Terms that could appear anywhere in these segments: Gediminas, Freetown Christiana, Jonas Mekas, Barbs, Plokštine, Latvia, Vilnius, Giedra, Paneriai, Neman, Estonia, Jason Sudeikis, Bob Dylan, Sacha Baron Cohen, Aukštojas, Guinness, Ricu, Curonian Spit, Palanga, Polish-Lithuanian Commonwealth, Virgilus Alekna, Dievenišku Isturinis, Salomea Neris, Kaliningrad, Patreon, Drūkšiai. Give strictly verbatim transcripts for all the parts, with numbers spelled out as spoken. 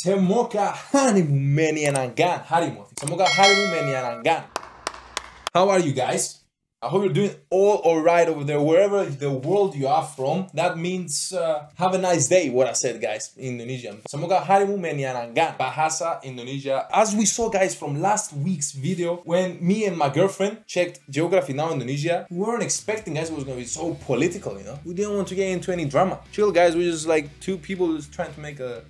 Semoka harimu meni anangan. Harimu. Semoka harimu meni anangan. How are you guys? I hope you're doing all alright over there, wherever the world you are from. That means uh, have a nice day, what I said, guys, in Indonesian. Semoga harimu menyenangkan, bahasa Indonesia. As we saw, guys, from last week's video, when me and my girlfriend checked Geography Now Indonesia, we weren't expecting, guys, it was going to be so political, you know? We didn't want to get into any drama. Chill, guys, we're just like two people just trying to make a...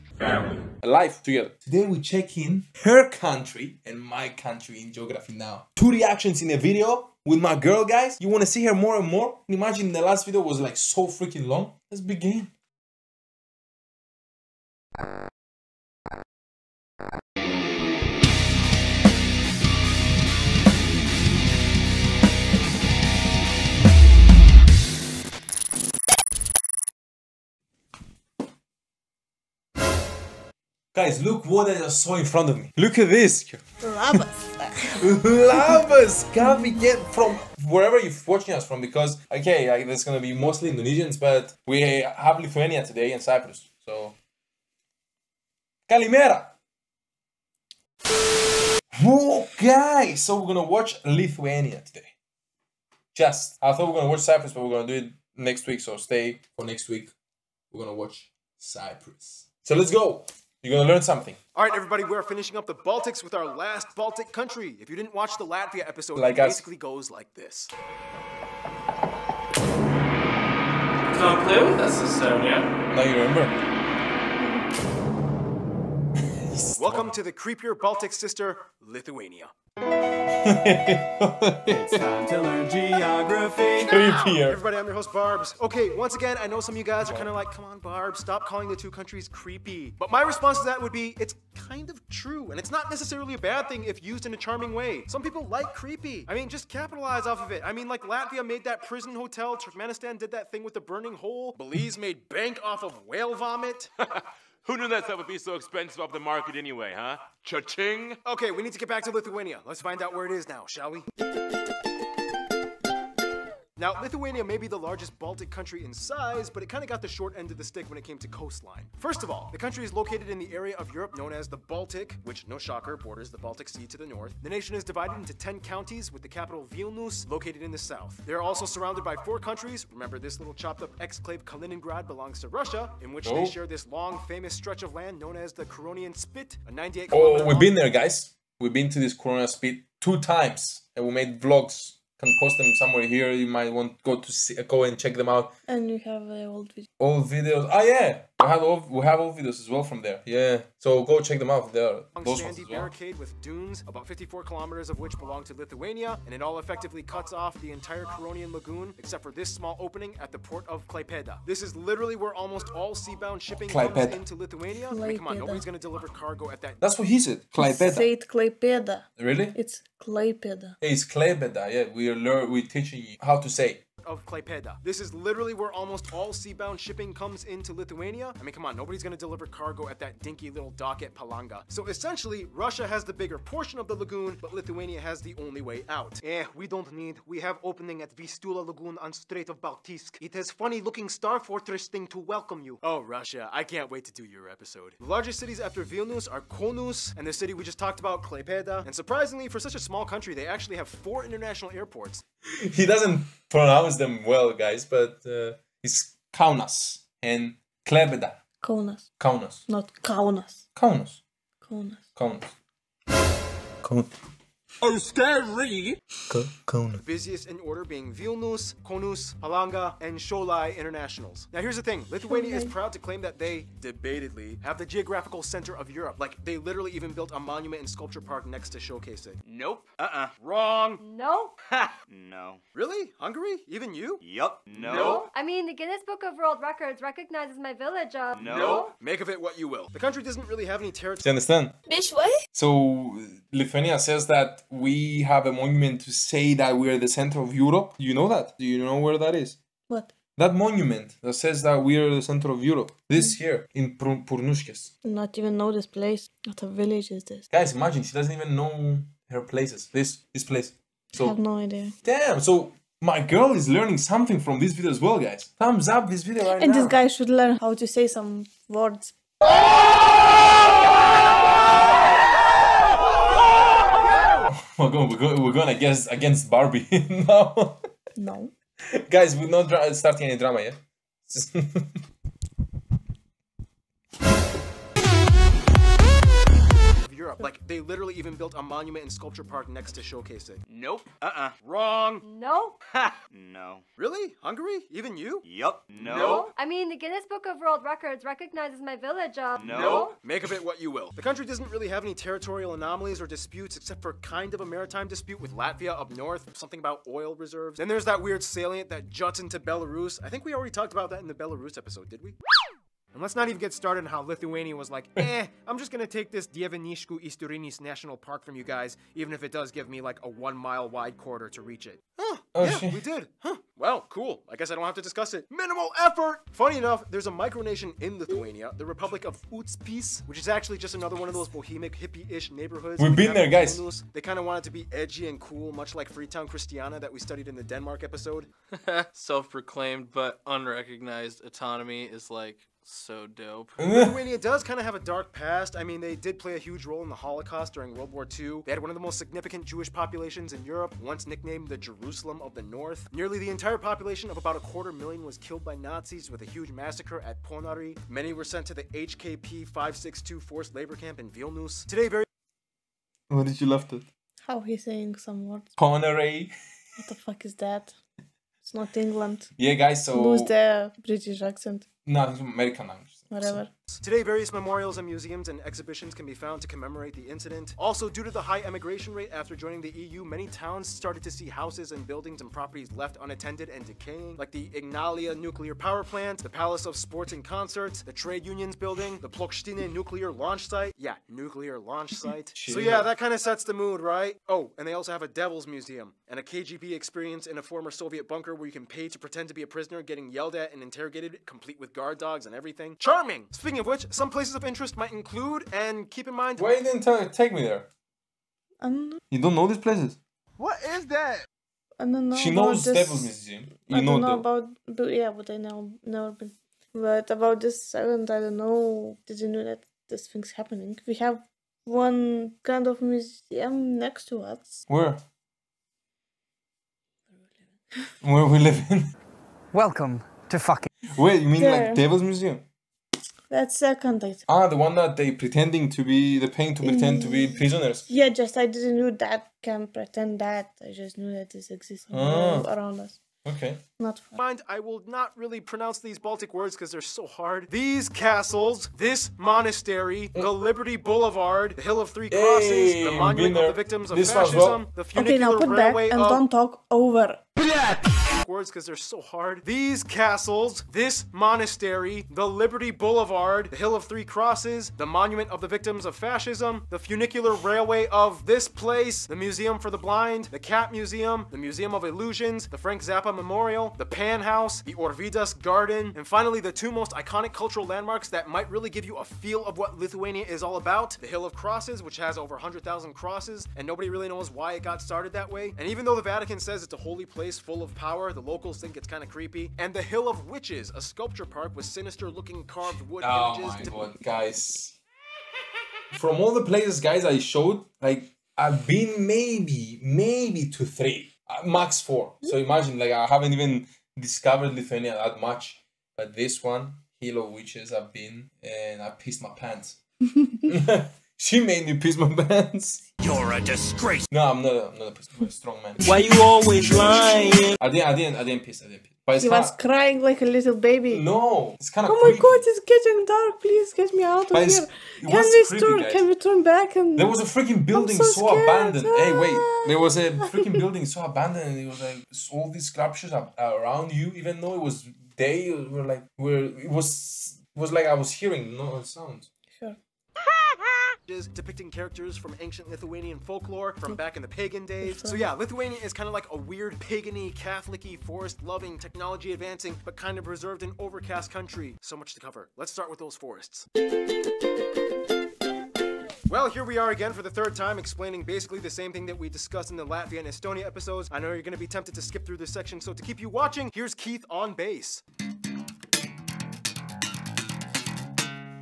a life together. Today we check in her country and my country in Geography Now. Two reactions in a video with my girl, guys. You want to see her more and more? Imagine the last video was like so freaking long. Let's begin. Guys, look what I just saw in front of me. Look at this. Labas. Labas. Can't we get from wherever you're watching us from, because, okay, like, there's going to be mostly Indonesians, but we have Lithuania today and Cyprus. So, Kalimera. Whoa, guys. So we're going to watch Lithuania today. Just, I thought we were going to watch Cyprus, but we're going to do it next week. So stay for next week. We're going to watch Cyprus. So let's go. You're gonna learn something. All right, everybody, we're finishing up the Baltics with our last Baltic country. If you didn't watch the Latvia episode, like it us. Basically goes like this. It's not clear with us, Estonia. Now you remember. Welcome to the creepier Baltic sister, Lithuania. It's time to learn geography. Creepier. Everybody, I'm your host, Barbs. Okay, once again, I know some of you guys are kind of like, come on, Barbs, stop calling the two countries creepy. But my response to that would be, it's kind of true, and it's not necessarily a bad thing if used in a charming way. Some people like creepy. I mean, just capitalize off of it. I mean, like Latvia made that prison hotel, Turkmenistan did that thing with the burning hole, Belize made bank off of whale vomit. Who knew that stuff would be so expensive off the market anyway, huh? Cha-ching! Okay, we need to get back to Lithuania. Let's find out where it is now, shall we? Now, Lithuania may be the largest Baltic country in size, but it kind of got the short end of the stick when it came to coastline. First of all, the country is located in the area of Europe known as the Baltic, which, no shocker, borders the Baltic Sea to the north. The nation is divided into ten counties, with the capital Vilnius located in the south. They are also surrounded by four countries. Remember, this little chopped-up exclave Kaliningrad belongs to Russia, in which oh. they share this long, famous stretch of land known as the Curonian Spit, a ninety-eight kilometer Oh, we've been there, guys. We've been to this Curonian Spit two times, and we made vlogs. Can post them somewhere here. You might want to go to see, go and check them out. And you have uh, old videos. Old videos. Ah, yeah. We have old, we have old videos as well from there. Yeah. So go check them out. There. Those sandy ones as well. Barricade with dunes, about fifty-four kilometers of which belong to Lithuania, and it all effectively cuts off the entire Curonian lagoon except for this small opening at the port of Klaipeda. This is literally where almost all seabound shipping Klaipeda. comes into Lithuania. Klaipeda. I mean, come on, nobody's gonna deliver cargo at that. That's what he said. Klaipeda. Say it, Klaipeda. Really? It's Klaipeda. It's Klaipeda. Yeah. We learn. We teaching you how to say. Of Klaipeda. This is literally where almost all seabound shipping comes into Lithuania. I mean, come on, nobody's gonna deliver cargo at that dinky little dock at Palanga. So essentially, Russia has the bigger portion of the lagoon, but Lithuania has the only way out. Eh, we don't need. We have opening at Vistula Lagoon on Strait of Baltisk. It has funny-looking star fortress thing to welcome you. Oh, Russia, I can't wait to do your episode. The largest cities after Vilnius are Kaunas, and the city we just talked about, Klaipeda. And surprisingly, for such a small country, they actually have four international airports. He doesn't pronounce them well, guys, but uh, it's Kaunas and Klaipeda. Kaunas. Kaunas. Not Kaunas. Kaunas. Kaunas. Kaunas. Kaunas. Oh, scary! Kaunas. The busiest in order being Vilnius, Kaunas, Palanga, and Šiauliai internationals. Now here's the thing, Lithuania is proud to claim that they, debatedly, have the geographical center of Europe. Like, they literally even built a monument and sculpture park next to showcase it. Nope. Uh-uh. Wrong. Nope. Ha! No. Really? Hungary? Even you? Yup. No. No. I mean, the Guinness Book of World Records recognizes my village of... No. No. Make of it what you will. The country doesn't really have any territory. Do you understand? Bitch, what? So, Lithuania says that we have a monument to say that we're the center of Europe. Do you know that? Do you know where that is? What? That monument that says that we're the center of Europe. This mm-hmm. here, in Purnuškės. Not even know this place. What a village is this? Guys, imagine, she doesn't even know her places. This, this place. So, I have no idea. Damn, so my girl is learning something from this video as well, guys. Thumbs up this video right and now. And this guy should learn how to say some words. We're gonna, we're gonna guess against Barbie now. No. Guys, we're not starting any drama yet. Europe. Like, they literally even built a monument and sculpture park next to showcase it. Nope. Uh-uh. Wrong. No. Ha. No. Really? Hungary? Even you? Yup. No. No. I mean, the Guinness Book of World Records recognizes my village of... No. No. Make of it what you will. The country doesn't really have any territorial anomalies or disputes except for kind of a maritime dispute with Latvia up north, something about oil reserves. Then there's that weird salient that juts into Belarus. I think we already talked about that in the Belarus episode, did we? And let's not even get started on how Lithuania was like, eh, I'm just gonna take this Dievenišku Isturinis National Park from you guys, even if it does give me like a one mile wide corridor to reach it. Huh, oh, yeah, shit. We did. Huh, well, cool. I guess I don't have to discuss it. Minimal effort! Funny enough, there's a micronation in Lithuania, the Republic of Užupis, which is actually just another one of those bohemic, hippie-ish neighborhoods. We've been there, guys. Mindaugas. They kind of wanted to be edgy and cool, much like Freetown Christiana that we studied in the Denmark episode. Self-proclaimed but unrecognized autonomy is like... so dope. Lithuania does kind of have a dark past. I mean, they did play a huge role in the Holocaust during World War Two. They had one of the most significant Jewish populations in Europe, once nicknamed the Jerusalem of the North. Nearly the entire population of about a quarter million was killed by Nazis with a huge massacre at Paneriai. Many were sent to the H K P five six two forced labor camp in Vilnius. Today, very... Where did you left it? How he's saying some words. Paneriai. What the fuck is that? It's not England. Yeah, guys, so... Lose the British accent. No, it's American language. Whatever. So, today, various memorials and museums and exhibitions can be found to commemorate the incident. Also, due to the high emigration rate after joining the E U, many towns started to see houses and buildings and properties left unattended and decaying, like the Ignalina nuclear power plant, the Palace of Sports and Concerts, the Trade Unions building, the Plokštine nuclear launch site. Yeah, nuclear launch site. So yeah, that kind of sets the mood, right? Oh, and they also have a Devil's Museum and a K G B experience in a former Soviet bunker where you can pay to pretend to be a prisoner getting yelled at and interrogated, complete with guard dogs and everything. Charming! Speaking of which, some places of interest might include, and keep in mind... Why you didn't take me there? I don't know. You don't know these places? What is that? I don't know. She knows this... Devil's Museum. You I know don't know about... Yeah, but I know never been. But about this island, I don't know. Did you know that this thing's happening? We have one kind of museum next to us. Where? Where we live in. Welcome to fucking... Wait, you mean there. Like Devil's Museum? That's second. I ah, the one that they pretending to be, the pain to pretend to be prisoners. Yeah, just I didn't know that can pretend that. I just knew that this exists ah. around us. Okay. Not fun. Mind, I will not really pronounce these Baltic words because they're so hard. These castles, this monastery, the Liberty Boulevard, the Hill of Three Crosses, hey, the monument of the victims of this fascism, well. The funicular okay, now put railway back and of... don't talk over. Words because they're so hard. These castles, this monastery, the Liberty Boulevard, the Hill of Three Crosses, the monument of the victims of fascism, the funicular railway of this place, the Museum for the Blind, the Cat Museum, the Museum of Illusions, the Frank Zappa Memorial, the Pan House, the Orvydas Garden, and finally the two most iconic cultural landmarks that might really give you a feel of what Lithuania is all about, the Hill of Crosses, which has over one hundred thousand crosses, and nobody really knows why it got started that way. And even though the Vatican says it's a holy place full of power, the locals think it's kind of creepy. And the Hill of Witches, a sculpture park with sinister looking carved wood oh images. Oh my god, guys. From all the places, guys, I showed, like, I've been maybe, maybe to three. Uh, max four. So imagine, like, I haven't even discovered Lithuania that much. But this one, Hill of Witches, I've been, and I pissed my pants. She made me piss my pants. You're a disgrace. No, I'm not. A, I'm not a strong man. Why you always lying? I didn't. I didn't. I didn't piss. I didn't piss. But he was kinda... crying like a little baby. No, it's kind of. Oh creepy. My god! It's getting dark. Please get me out of but here. Can we creepy, turn? Guys. Can we turn back? And there was a freaking building so, so abandoned. Ah. Hey, wait! There was a freaking building so abandoned, and it was like all these sculptures are, are around you, even though it was day. We were like, where it was it was like I was hearing no sound. Sure. Depicting characters from ancient Lithuanian folklore from back in the pagan days. So yeah, Lithuania is kind of like a weird pagany, Catholic-y, forest-loving, technology-advancing, but kind of reserved and overcast country. So much to cover. Let's start with those forests. Well, here we are again for the third time explaining basically the same thing that we discussed in the Latvia and Estonia episodes. I know you're going to be tempted to skip through this section, so to keep you watching, here's Keith on bass.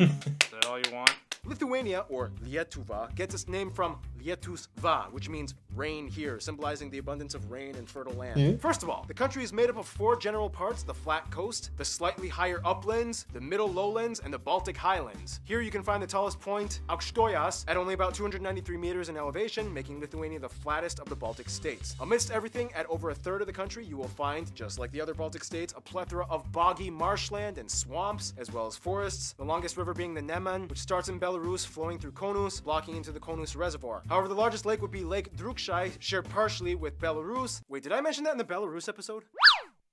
Is that all you want? Lithuania, or Lietuva, gets its name from Vietus Va, which means rain here, symbolizing the abundance of rain and fertile land. Mm-hmm. First of all, the country is made up of four general parts: the flat coast, the slightly higher uplands, the middle lowlands, and the Baltic highlands. Here you can find the tallest point, Aukštojas, at only about two hundred ninety-three meters in elevation, making Lithuania the flattest of the Baltic states. Amidst everything, at over a third of the country, you will find, just like the other Baltic states, a plethora of boggy marshland and swamps, as well as forests, the longest river being the Neman, which starts in Belarus, flowing through Konus, blocking into the Konus reservoir. However, the largest lake would be Lake Drūkšiai, shared partially with Belarus. Wait, did I mention that in the Belarus episode?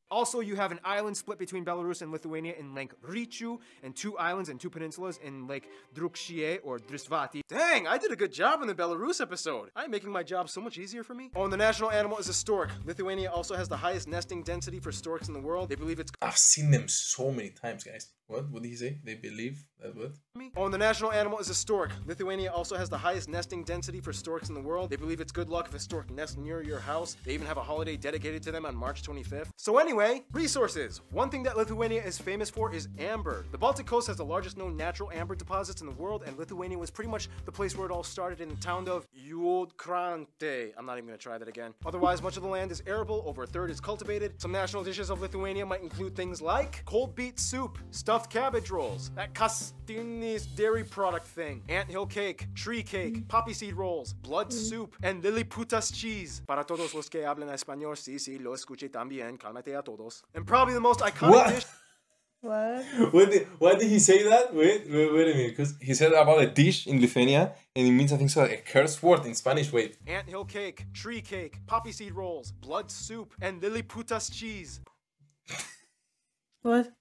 Also, you have an island split between Belarus and Lithuania in Lake Ricu, and two islands and two peninsulas in Lake Drūkšiai or Drisvati. Dang, I did a good job in the Belarus episode! I'm making my job so much easier for me. Oh, and the national animal is a stork. Lithuania also has the highest nesting density for storks in the world. They believe it's- I've seen them so many times, guys. What? What did he say? They believe that what? Oh, and the national animal is a stork. Lithuania also has the highest nesting density for storks in the world. They believe it's good luck if a stork nests near your house. They even have a holiday dedicated to them on March twenty-fifth. So anyway, resources. One thing that Lithuania is famous for is amber. The Baltic coast has the largest known natural amber deposits in the world, and Lithuania was pretty much the place where it all started in the town of Jodkrante. I'm not even gonna try that again. Otherwise, much of the land is arable. Over a third is cultivated. Some national dishes of Lithuania might include things like cold beet soup, stuffed cabbage rolls, that Kastinis dairy product thing, ant hill cake, tree cake, poppy seed rolls, blood soup, and Liliputas cheese. Para todos los que hablan español, sí, sí, lo escuché también, cálmate a todos. And probably the most iconic what? dish- What? What did, why did he say that? Wait, wait, wait a minute, because he said about a dish in Lithuania, and it means, I think so, a curse word in Spanish, wait. Ant hill cake, tree cake, poppy seed rolls, blood soup, and Liliputas cheese. What?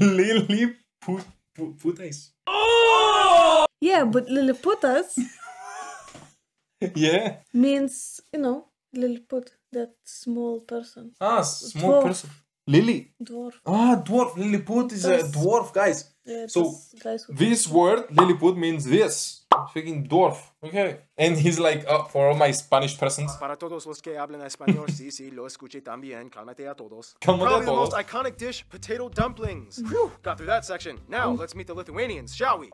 Lily put, put, putas. Oh! Yeah, but Liliputas yeah. means, you know, Lilliput, that small person. Ah, small dwarf. person. Lily. Dwarf. Ah, dwarf. Lilliput is that's, a dwarf, guys. Yeah, so, guys this be. word, Lilliput, means this. Speaking dwarf. Okay. And he's like, oh, for all my Spanish persons. Para todos los que hablan español, sí, sí, lo escuché también. Cálmate a todos. Probably the most iconic dish, potato dumplings. Whew, got through that section. Now, let's meet the Lithuanians, shall we?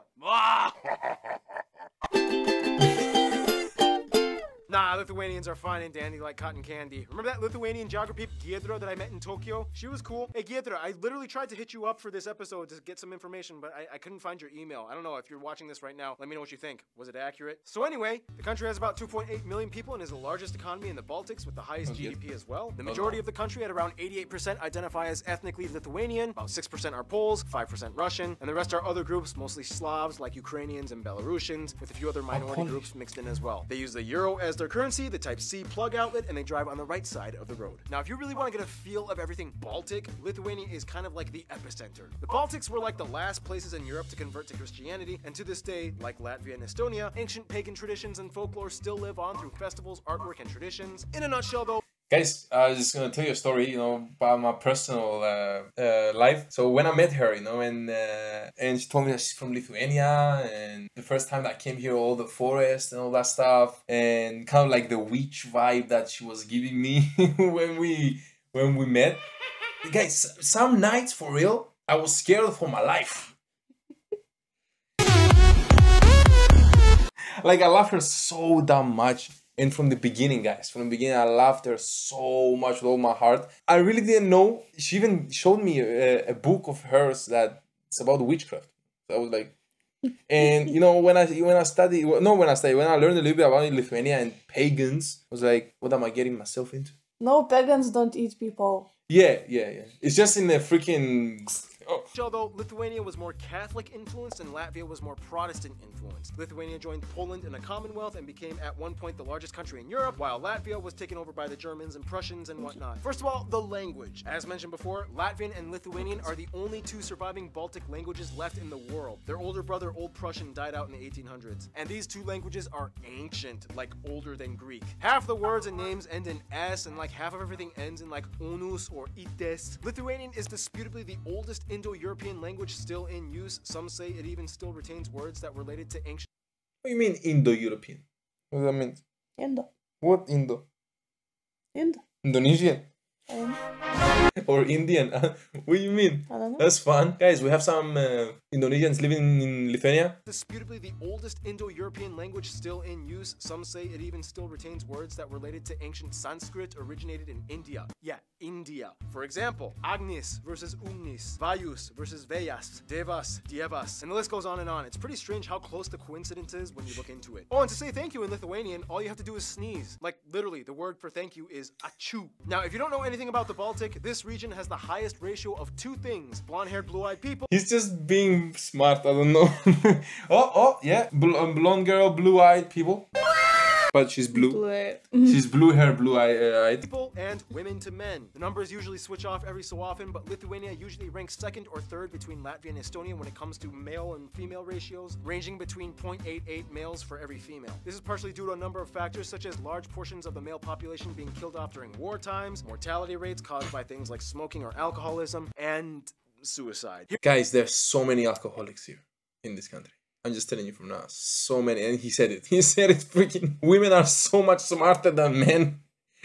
Nah, Lithuanians are fine and dandy like cotton candy. Remember that Lithuanian geography Giedra that I met in Tokyo? She was cool. Hey Giedra, I literally tried to hit you up for this episode to get some information, but I, I couldn't find your email. I don't know, if you're watching this right now, let me know what you think. Was it accurate? So anyway, the country has about two point eight million people and is the largest economy in the Baltics with the highest okay. G D P as well. The majority of the country at around eighty-eight percent identify as ethnically Lithuanian, about six percent are Poles, five percent Russian, and the rest are other groups, mostly Slavs like Ukrainians and Belarusians, with a few other minority groups mixed in as well. They use the euro as their currency, the type C plug outlet, and they drive on the right side of the road. Now, if you really want to get a feel of everything Baltic, Lithuania is kind of like the epicenter. The Baltics were like the last places in Europe to convert to Christianity, and to this day, like Latvia and Estonia, ancient pagan traditions and folklore still live on through festivals, artwork, and traditions. In a nutshell, though, guys, I was just gonna tell you a story, you know, about my personal uh, uh, life. So when I met her, you know, and uh, and she told me that she's from Lithuania, and the first time that I came here, all the forest and all that stuff, and kind of like the witch vibe that she was giving me when we when we met. Guys, some nights for real, I was scared for my life. Like I loved her so damn much. And from the beginning, guys, from the beginning, I loved her so much with all my heart. I really didn't know. She even showed me a, a book of hers that's about witchcraft. So I was like, and you know, when I when I studied, no, when I studied, when I learned a little bit about Lithuania and pagans, I was like, what am I getting myself into? No, pagans don't eat people. Yeah, yeah, yeah. It's just in the freaking... Oh. Although Lithuania was more Catholic influenced and Latvia was more Protestant influenced. Lithuania joined Poland in a Commonwealth and became at one point the largest country in Europe, while Latvia was taken over by the Germans and Prussians and whatnot. First of all, the language. As mentioned before, Latvian and Lithuanian are the only two surviving Baltic languages left in the world. Their older brother, Old Prussian, died out in the eighteen hundreds. And these two languages are ancient, like older than Greek. Half the words and names end in S, and like half of everything ends in like onus or ites. Lithuanian is disputably the oldest Indo-European language still in use. Some say it even still retains words that related to ancient... What do you mean Indo-European? What does that mean? Indo. What Indo? Indo. Indonesian. Or Indian. What do you mean? I don't know. That's fun. Guys, we have some uh, Indonesians living in Lithuania. Disputably the oldest Indo-European language still in use. Some say it even still retains words that related to ancient Sanskrit originated in India. Yeah, India. For example, Agnis versus Umnis, Vayus versus Vejas, Devas, Dievas, and the list goes on and on. It's pretty strange how close the coincidence is when you look into it. Oh, and to say thank you in Lithuanian, all you have to do is sneeze. Like, literally, the word for thank you is ačiū. Now, if you don't know anything about the Baltic, this region has the highest ratio of two things: blonde-haired, blue-eyed people. He's just being smart, I don't know. oh, oh, yeah, Bl um, blonde girl, blue-eyed people. But she's blue. blue. She's blue hair, blue eyed. People and women to men. The numbers usually switch off every so often, but Lithuania usually ranks second or third between Latvia and Estonia when it comes to male and female ratios, ranging between zero point eight eight males for every female. This is partially due to a number of factors, such as large portions of the male population being killed off during war times, mortality rates caused by things like smoking or alcoholism, and suicide. Guys, there's so many alcoholics here in this country. I'm just telling you from now, so many, and he said it, he said it freaking, women are so much smarter than men,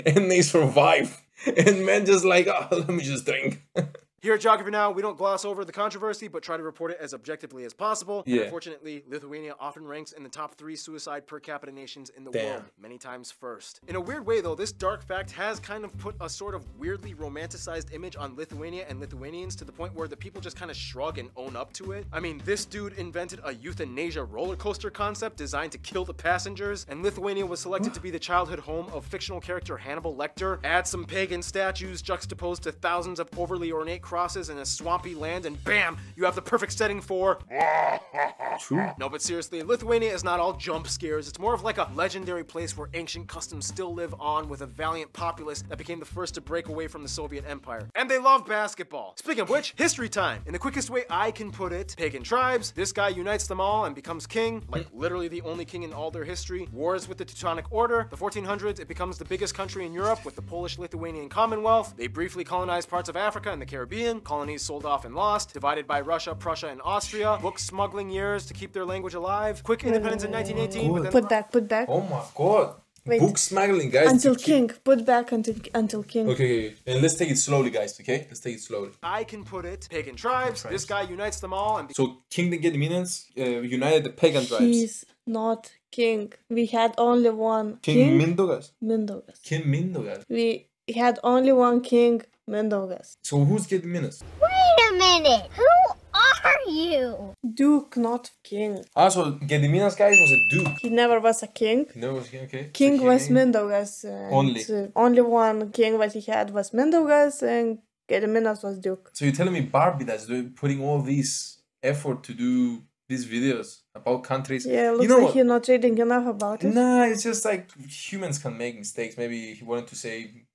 and they survive, and men just like, oh, let me just drink. Here at Geography Now, we don't gloss over the controversy, but try to report it as objectively as possible. Yeah. And unfortunately, Lithuania often ranks in the top three suicide per capita nations in the Damn. world, many times first. In a weird way, though, this dark fact has kind of put a sort of weirdly romanticized image on Lithuania and Lithuanians to the point where the people just kind of shrug and own up to it. I mean, this dude invented a euthanasia roller coaster concept designed to kill the passengers, and Lithuania was selected to be the childhood home of fictional character Hannibal Lecter. Add some pagan statues juxtaposed to thousands of overly ornate crosses in a swampy land, and bam, you have the perfect setting for True. No, but seriously, Lithuania is not all jump scares. It's more of like a legendary place where ancient customs still live on, with a valiant populace that became the first to break away from the Soviet Empire. And they love basketball. Speaking of which, history time. In the quickest way I can put it, pagan tribes, this guy unites them all and becomes king, like literally the only king in all their history. Wars with the Teutonic Order. The fourteen hundreds, it becomes the biggest country in Europe with the Polish-Lithuanian Commonwealth. They briefly colonized parts of Africa and the Caribbean. Colonies sold off and lost, divided by Russia, Prussia, and Austria. Book smuggling years to keep their language alive. Quick independence in nineteen eighteen. But then put back, put back. Oh my god. Wait. Book smuggling, guys. Until king. Put back until until king. Okay, and let's take it slowly, guys, okay? Let's take it slowly. I can put it. Pagan tribes. This guy unites them all. And so King the Gediminas uh, united the pagan He's tribes. He's not king. We had only one. King, king? Mindaugas. Mindaugas. King Mindaugas. We had only one king. Mindaugas. So who's Gediminas? Wait a minute! Who are you? Duke, not king. Ah, so Gediminas, guys, was a duke. He never was a king. He never was a king, okay. King so was Mindaugas. Only. Uh, only one king that he had was Mindaugas, and Gediminas was duke. So you're telling me Barbie that's putting all this effort to do these videos about countries. Yeah, it looks you know like what? You're not reading enough about it. Nah, it's just like humans can make mistakes. Maybe he wanted to say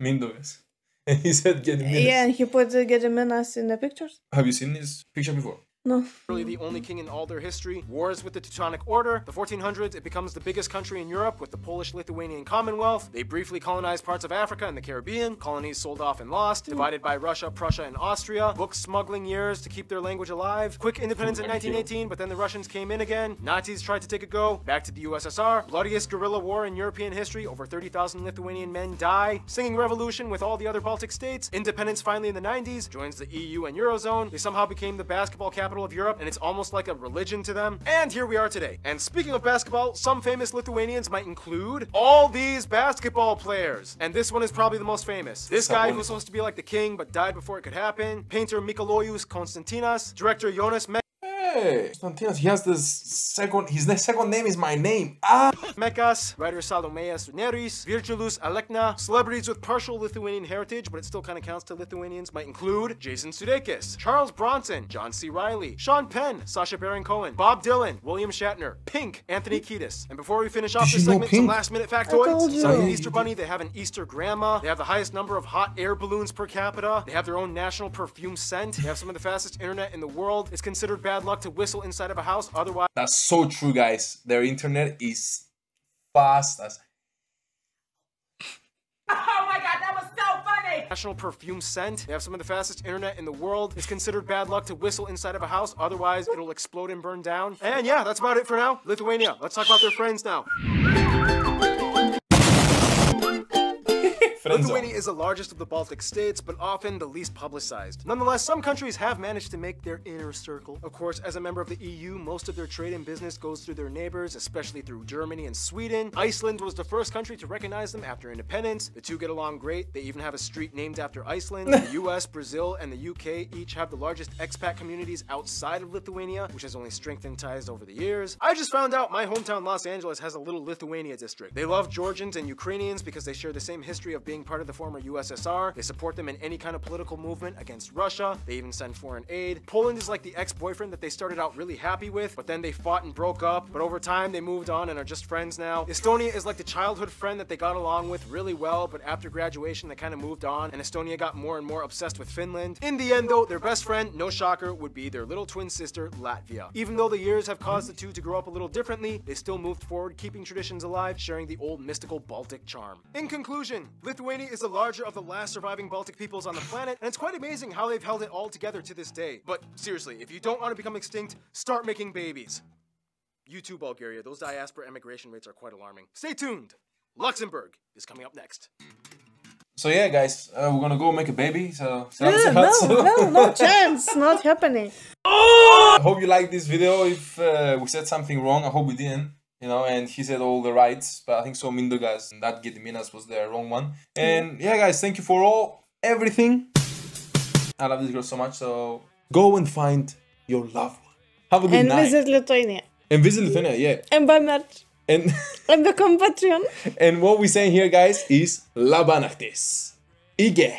Mindaugas. And he said Gediminas. Yeah, and he put uh, Gediminas in the pictures. Have you seen this picture before? No. Really the only king in all their history. Wars with the Teutonic Order. The fourteen hundreds, it becomes the biggest country in Europe with the Polish-Lithuanian Commonwealth. They briefly colonized parts of Africa and the Caribbean. Colonies sold off and lost, divided by Russia, Prussia, and Austria. Book smuggling years to keep their language alive. Quick independence in nineteen eighteen, but then the Russians came in again. Nazis tried to take a go. Back to the U S S R. Bloodiest guerrilla war in European history. Over thirty thousand Lithuanian men die. Singing revolution with all the other Baltic states. Independence finally in the nineties. Joins the E U and Eurozone. They somehow became the basketball capital of Europe, and it's almost like a religion to them. And here we are today. And speaking of basketball, some famous Lithuanians might include all these basketball players. And this one is probably the most famous. This guy who was supposed to be like the king but died before it could happen. Painter Mikalojus Konstantinas. Director Jonas Mekas. Hey, Konstantinas, he has this second, his second name is my name. Ah! Mekas, writer Salomea Neris, Virgilus Alekna. Celebrities with partial Lithuanian heritage, but it still kind of counts to Lithuanians, might include Jason Sudeikis, Charles Bronson, John C. Reilly, Sean Penn, Sacha Baron Cohen, Bob Dylan, William Shatner, Pink, Anthony Kiedis. And before we finish off Did this segment, some last minute factoids. So the Easter Bunny, they have an Easter grandma, they have the highest number of hot air balloons per capita, they have their own national perfume scent, they have some of the fastest internet in the world. It's considered bad luck to whistle inside of a house, otherwise... That's so true, guys. Their internet is fast as... Oh my god, that was so funny! National perfume scent. They have some of the fastest internet in the world. It's considered bad luck to whistle inside of a house, otherwise it'll explode and burn down. And yeah, that's about it for now. Lithuania, let's talk about their friends now. Lithuania is the largest of the Baltic states, but often the least publicized. Nonetheless, some countries have managed to make their inner circle. Of course, as a member of the E U, most of their trade and business goes through their neighbors, especially through Germany and Sweden. Iceland was the first country to recognize them after independence. The two get along great. They even have a street named after Iceland. The U S, Brazil, and the U K each have the largest expat communities outside of Lithuania, which has only strengthened ties over the years. I just found out my hometown Los Angeles has a little Lithuania district. They love Georgians and Ukrainians because they share the same history of being part of the former U S S R. They support them in any kind of political movement against Russia. They even send foreign aid. Poland is like the ex-boyfriend that they started out really happy with, but then they fought and broke up, but over time they moved on and are just friends now. Estonia is like the childhood friend that they got along with really well, but after graduation they kind of moved on, and Estonia got more and more obsessed with Finland. In the end though, their best friend, no shocker, would be their little twin sister, Latvia. Even though the years have caused the two to grow up a little differently, they still moved forward, keeping traditions alive, sharing the old mystical Baltic charm. In conclusion, Lithuania is the larger of the last surviving Baltic peoples on the planet, and it's quite amazing how they've held it all together to this day. But seriously, if you don't want to become extinct, start making babies. You too, Bulgaria. Those diaspora emigration rates are quite alarming. Stay tuned. Luxembourg is coming up next. So yeah, guys, uh, we're gonna go make a baby. So, so yeah, no, no, no chance, not happening. I hope you liked this video. If uh, we said something wrong, I hope we didn't. You know, and he said all the rights, but I think so Mindaugas and that Gediminas was the wrong one. And yeah, guys, thank you for all everything. I love this girl so much. So go and find your loved one. Have a good and night. And visit Lithuania. And visit Lithuania, yeah. And buy merch. And, and become Patreon. And what we saying here, guys, is Labanachtis. Ige.